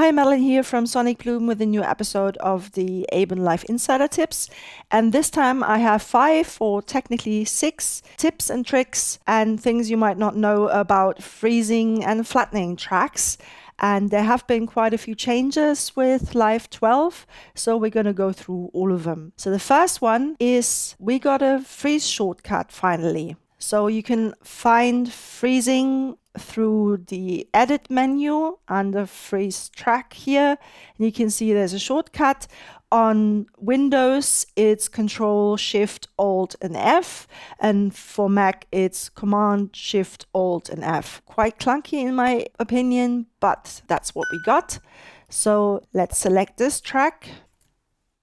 Hi, Madeline here from Sonic Bloom with a new episode of the Ableton Live Insider Tips. And this time I have 5 or technically 6 tips and tricks and things you might not know about freezing and flattening tracks. And there have been quite a few changes with Live 12, so we're going to go through all of them. So the first one is we got a freeze shortcut finally. So you can find freezing through the edit menu under freeze track here, and you can see there's a shortcut. On Windows it's Control Shift Alt and F, and for Mac it's Command Shift Alt and F. Quite clunky in my opinion, but that's what we got. So let's select this track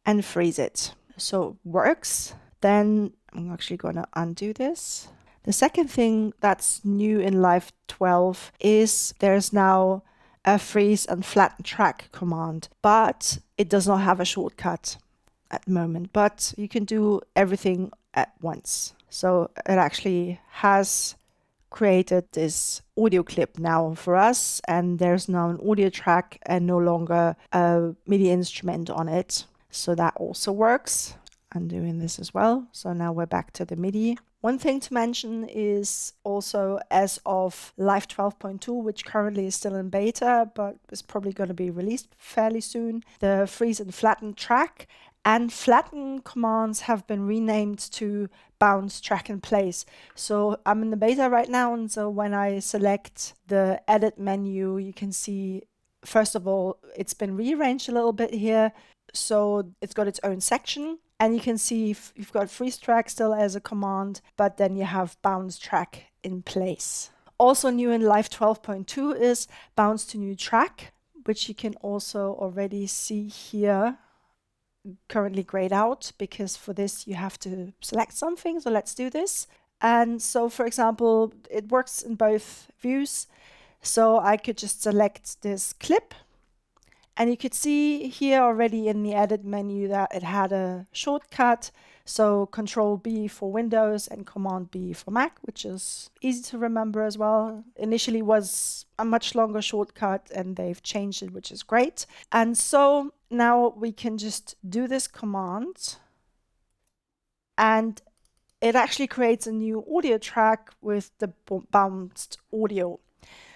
and freeze it. So it works. Then I'm actually going to undo this. The second thing that's new in Live 12 is there's now a freeze and flatten track command, but it does not have a shortcut at the moment, but you can do everything at once. So it actually has created this audio clip now for us, and there's now an audio track and no longer a MIDI instrument on it. So that also works. I'm doing this as well. So now we're back to the MIDI. One thing to mention is also as of Live 12.2, which currently is still in beta, but is probably going to be released fairly soon, the freeze and flatten track and flatten commands have been renamed to Bounce Track in Place. So I'm in the beta right now, and so when I select the edit menu, you can see, first of all, it's been rearranged a little bit here. So it's got its own section. And you can see you've got freeze track still as a command, but then you have bounce track in place. Also new in Live 12.2 is bounce to new track, which you can also already see here, currently grayed out, because for this you have to select something. So let's do this. And so for example, it works in both views. So I could just select this clip. And you could see here already in the edit menu that it had a shortcut. So Control B for Windows and Command B for Mac, which is easy to remember as well. Initially was a much longer shortcut and they've changed it, which is great. And so now we can just do this command and it actually creates a new audio track with the bounced audio.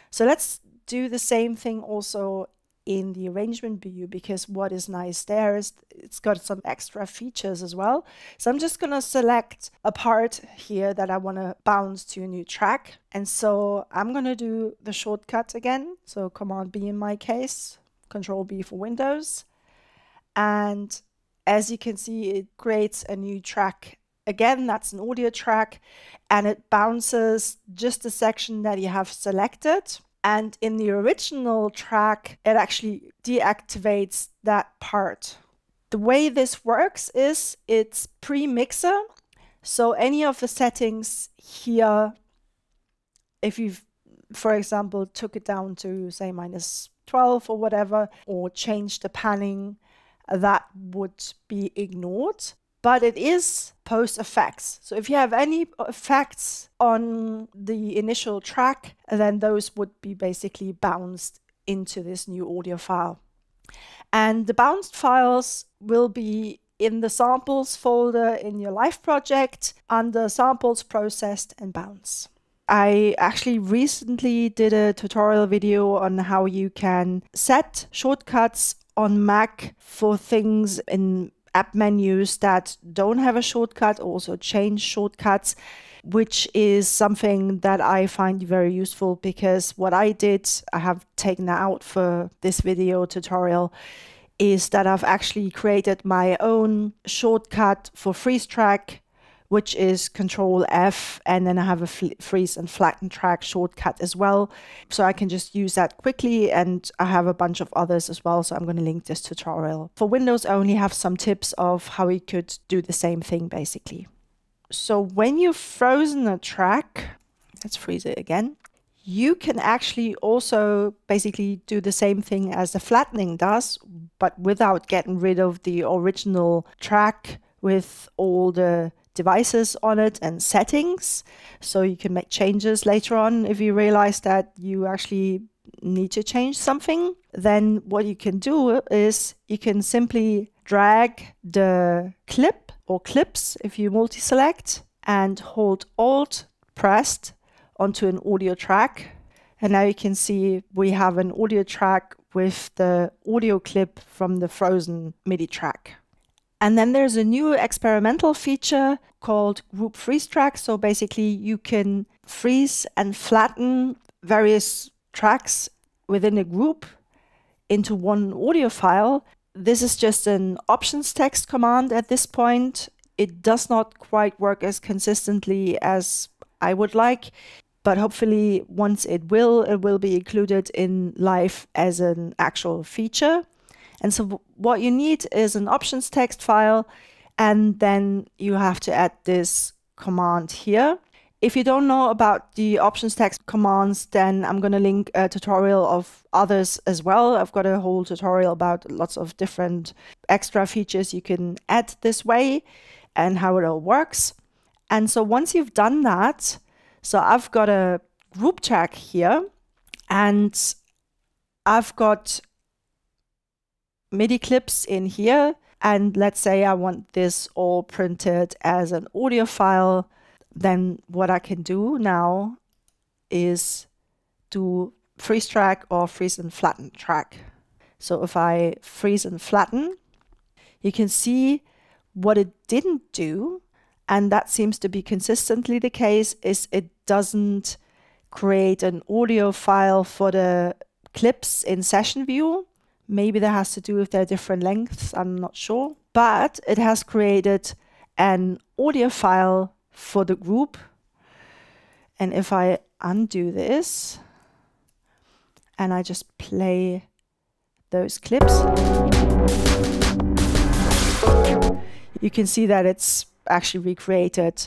So let's do the same thing also in the arrangement view, because what is nice there is it's got some extra features as well. So I'm just going to select a part here that I want to bounce to a new track. And so I'm going to do the shortcut again. So Command B in my case, Control B for Windows. And as you can see, it creates a new track. Again, that's an audio track, and it bounces just the section that you have selected. And in the original track, it actually deactivates that part. The way this works is it's pre-mixer. So any of the settings here, if you've, for example, took it down to say -12 or whatever, or changed the panning, that would be ignored. But it is post effects. So if you have any effects on the initial track, then those would be basically bounced into this new audio file. And the bounced files will be in the samples folder in your Live project under samples, processed and bounce. I actually recently did a tutorial video on how you can set shortcuts on Mac for things in app menus that don't have a shortcut, also change shortcuts, which is something that I find very useful, because what I did, I have taken out for this video tutorial, is that I've actually created my own shortcut for freeze track, which is Control F, and then I have a freeze and flatten track shortcut as well. So I can just use that quickly, and I have a bunch of others as well. So I'm going to link this tutorial. For Windows, I only have some tips of how you could do the same thing basically. So when you've frozen a track, let's freeze it again. You can actually also basically do the same thing as the flattening does, but without getting rid of the original track with all the devices on it and settings. So you can make changes later on if you realize that you actually need to change something, then what you can do is you can simply drag the clip or clips if you multi-select and hold Alt pressed onto an audio track. And now you can see we have an audio track with the audio clip from the Frozen MIDI track. And then there's a new experimental feature called Group Freeze Track. So basically you can freeze and flatten various tracks within a group into one audio file. This is just an options text command at this point. It does not quite work as consistently as I would like, but hopefully once it will be included in Live as an actual feature. And so what you need is an options text file, and then you have to add this command here. If you don't know about the options text commands, then I'm going to link a tutorial of others as well. I've got a whole tutorial about lots of different extra features you can add this way and how it all works. And so once you've done that, so I've got a group track here and I've got MIDI clips in here. And let's say I want this all printed as an audio file. Then what I can do now is do freeze track or freeze and flatten track. So if I freeze and flatten, you can see what it didn't do, and that seems to be consistently the case, is it doesn't create an audio file for the clips in session view. Maybe that has to do with their different lengths, I'm not sure. But it has created an audio file for the group. And if I undo this and I just play those clips, you can see that it's actually recreated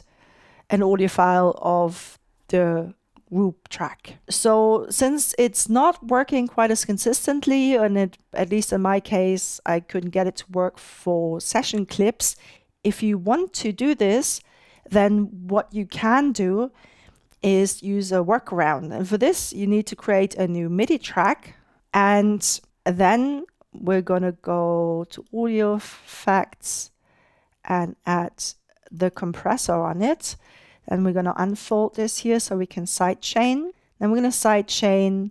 an audio file of the group track. So since it's not working quite as consistently, and it, at least in my case, I couldn't get it to work for session clips, if you want to do this, then what you can do is use a workaround. And for this, you need to create a new MIDI track. And then we're going to go to audio effects and add the compressor on it. And we're going to unfold this here so we can sidechain. Then we're going to sidechain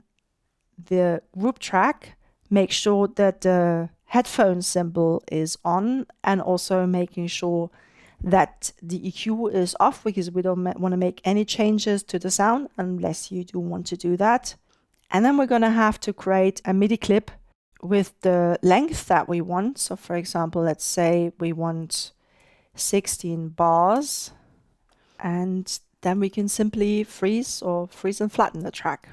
the group track. Make sure that the headphone symbol is on, and also making sure that the EQ is off, because we don't want to make any changes to the sound unless you do want to do that. And then we're going to have to create a MIDI clip with the length that we want. So for example, let's say we want 16 bars, and then we can simply freeze or freeze and flatten the track.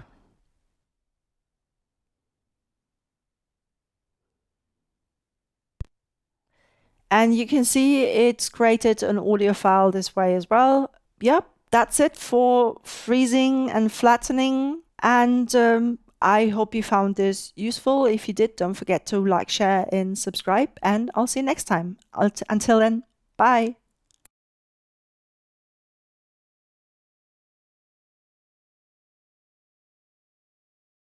And you can see it's created an audio file this way as well. Yep, that's it for freezing and flattening. And I hope you found this useful. If you did, don't forget to like, share, and subscribe. And I'll see you next time. Until then, bye.